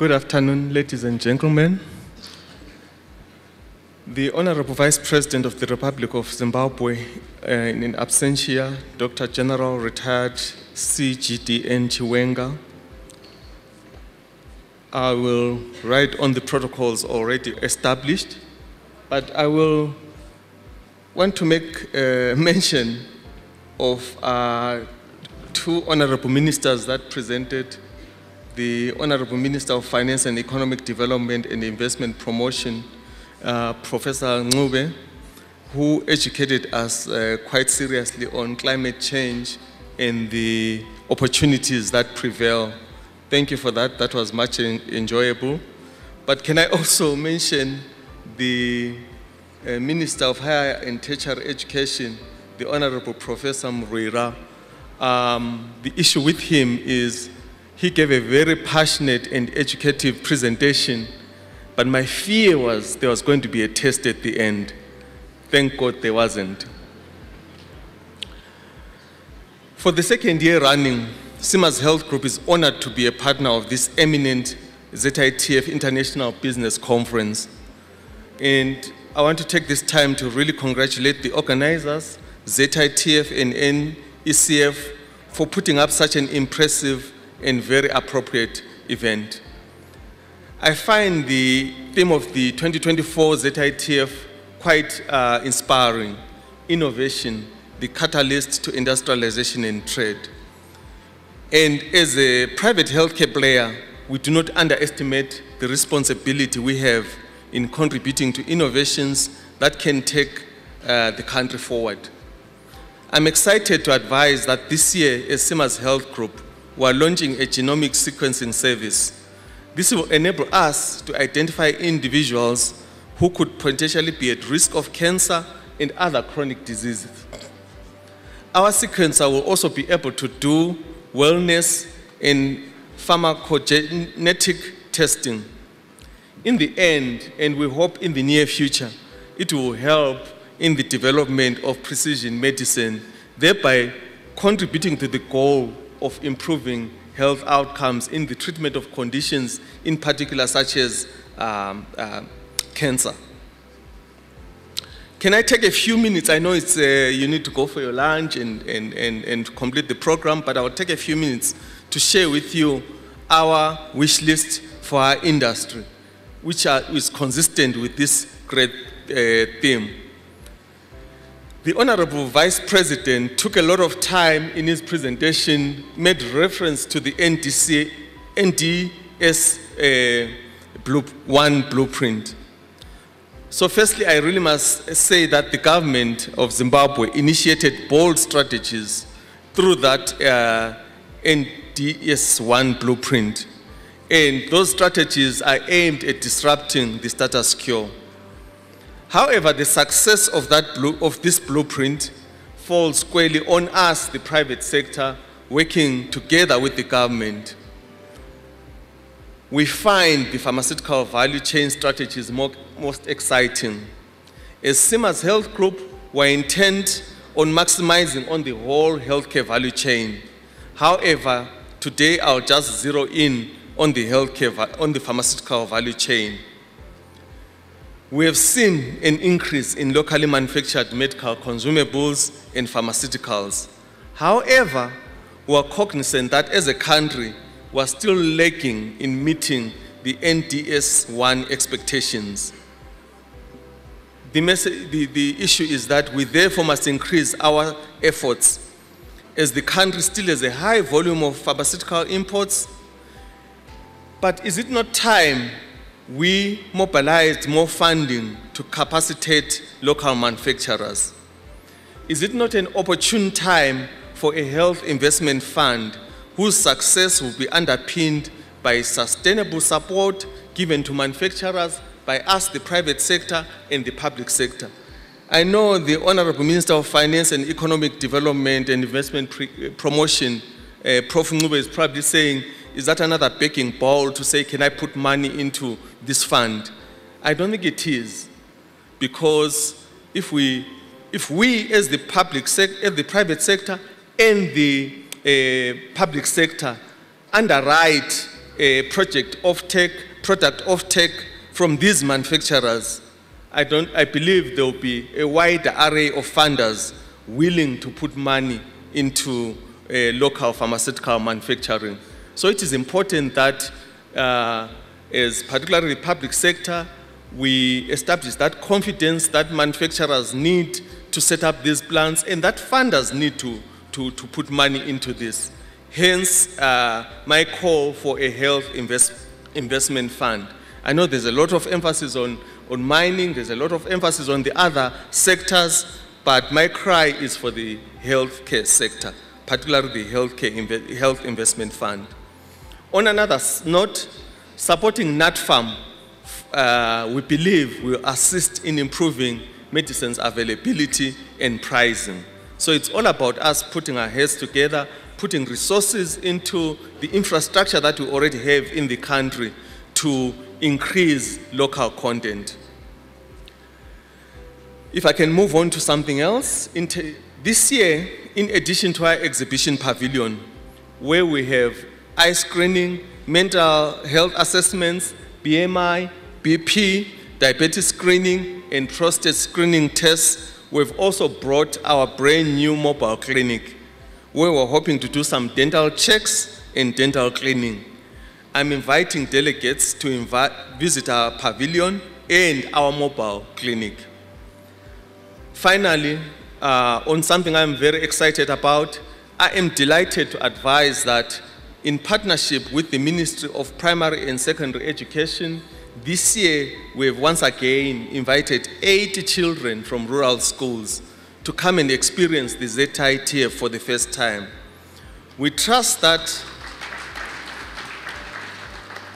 Good afternoon, ladies and gentlemen. The Honorable Vice President of the Republic of Zimbabwe in absentia, Dr. General Retired CGDN Chiwenga. I will write on the protocols already established, but I will want to make mention of two honorable ministers that presented. The Honorable Minister of Finance and Economic Development and Investment Promotion, Professor Ncube, who educated us quite seriously on climate change and the opportunities that prevail. Thank you for that. That was much enjoyable. But can I also mention the Minister of Higher and Tertiary Education, the Honorable Professor Murira. The issue with him is he gave a very passionate and educative presentation, but my fear was there was going to be a test at the end. Thank God there wasn't. For the second year running, CIMAS Health Group is honored to be a partner of this eminent ZITF International Business Conference. And I want to take this time to really congratulate the organizers, ZITF and NECF, for putting up such an impressive and very appropriate event. I find the theme of the 2024 ZITF quite inspiring. Innovation, the catalyst to industrialization and trade. And as a private healthcare player, we do not underestimate the responsibility we have in contributing to innovations that can take the country forward. I'm excited to advise that this year, as CIMAS Health Group, we are launching a genomic sequencing service. This will enable us to identify individuals who could potentially be at risk of cancer and other chronic diseases. Our sequencer will also be able to do wellness and pharmacogenetic testing. In the end, and we hope in the near future, it will help in the development of precision medicine, thereby contributing to the goal of improving health outcomes in the treatment of conditions, in particular such as cancer. Can I take a few minutes? I know it's, you need to go for your lunch and complete the program, but I will take a few minutes to share with you our wish list for our industry, which is consistent with this great theme. The Honorable Vice President took a lot of time in his presentation, made reference to the NDS-1 blueprint. So firstly, I really must say that the government of Zimbabwe initiated bold strategies through that NDS-1 blueprint. And those strategies are aimed at disrupting the status quo. However, the success of this blueprint falls squarely on us, the private sector, working together with the government. We find the pharmaceutical value chain strategies most exciting. As CIMAS Health Group, we're intent on maximizing on the whole healthcare value chain. However, today I'll just zero in on the pharmaceutical value chain. We have seen an increase in locally manufactured medical consumables and pharmaceuticals. However, we are cognizant that as a country, we are still lacking in meeting the NDS-1 expectations. The issue is that we therefore must increase our efforts, as the country still has a high volume of pharmaceutical imports. But is it not time we mobilized more funding to capacitate local manufacturers? Is it not an opportune time for a health investment fund whose success will be underpinned by sustainable support given to manufacturers by us, the private sector, and the public sector? I know the Honorable Minister of Finance and Economic Development and Investment Promotion, Prof. Ncube, is probably saying, is that another begging bowl to say, can I put money into this fund? I don't think it is, because if we as the public sector, as the private sector, and the public sector underwrite product offtake from these manufacturers, I believe there will be a wide array of funders willing to put money into local pharmaceutical manufacturing. So it is important that, as particularly the public sector, we establish that confidence that manufacturers need to set up these plants and that funders need to put money into this. Hence, my call for a health investment fund. I know there's a lot of emphasis on mining, there's a lot of emphasis on the other sectors, but my cry is for the healthcare sector, particularly the health investment fund. On another note, supporting NatFarm, we believe will assist in improving medicines availability and pricing. So it's all about us putting our heads together, putting resources into the infrastructure that we already have in the country to increase local content. If I can move on to something else, this year, in addition to our exhibition pavilion, where we have eye screening, mental health assessments, BMI, BP, diabetes screening, and prostate screening tests, we've also brought our brand new mobile clinic, where we're hoping to do some dental checks and dental cleaning. I'm inviting delegates to visit our pavilion and our mobile clinic. Finally, on something I'm very excited about, I am delighted to advise that in partnership with the Ministry of Primary and Secondary Education, this year we have once again invited 80 children from rural schools to come and experience the ZITF for the first time. We trust that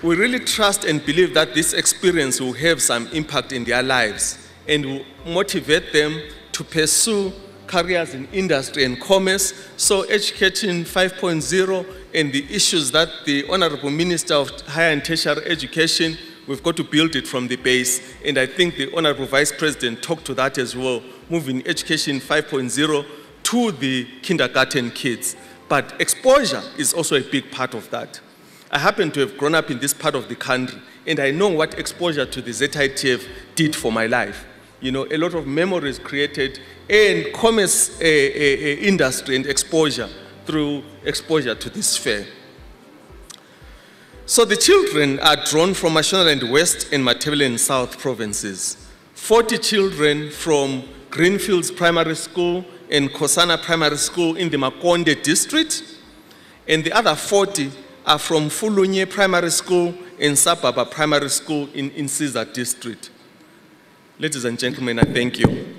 we really trust and believe that this experience will have some impact in their lives and will motivate them to pursue careers in industry and commerce. So Education 5.0 and the issues that the Honorable Minister of Higher and Tertiary Education, we've got to build it from the base. And I think the Honorable Vice President talked to that as well, moving Education 5.0 to the kindergarten kids. But exposure is also a big part of that. I happen to have grown up in this part of the country, and I know what exposure to the ZITF did for my life. You know, a lot of memories created, and commerce industry and exposure through exposure to this fair. So the children are drawn from Mashonaland West and Matabeleland South provinces. 40 children from Greenfields Primary School and Kosana Primary School in the Makonde District, and the other 40 are from Fulunye Primary School and Sapaba Primary School in Insiza District. Ladies and gentlemen, I thank you.